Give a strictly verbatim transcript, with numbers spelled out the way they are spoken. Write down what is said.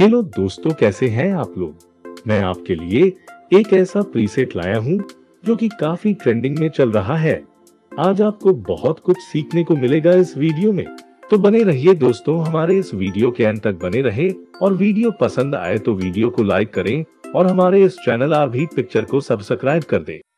Hello दोस्तों, कैसे हैं आप लोग। मैं आपके लिए एक ऐसा प्रीसेट लाया हूं जो कि काफी ट्रेंडिंग में चल रहा है। आज आपको बहुत कुछ सीखने को मिलेगा इस वीडियो में, तो बने रहिए दोस्तों हमारे इस वीडियो के अंत तक बने रहे। और वीडियो पसंद आए तो वीडियो को लाइक करें और हमारे इस चैनल आर वी पिक्चर को सब्सक्राइब कर दें।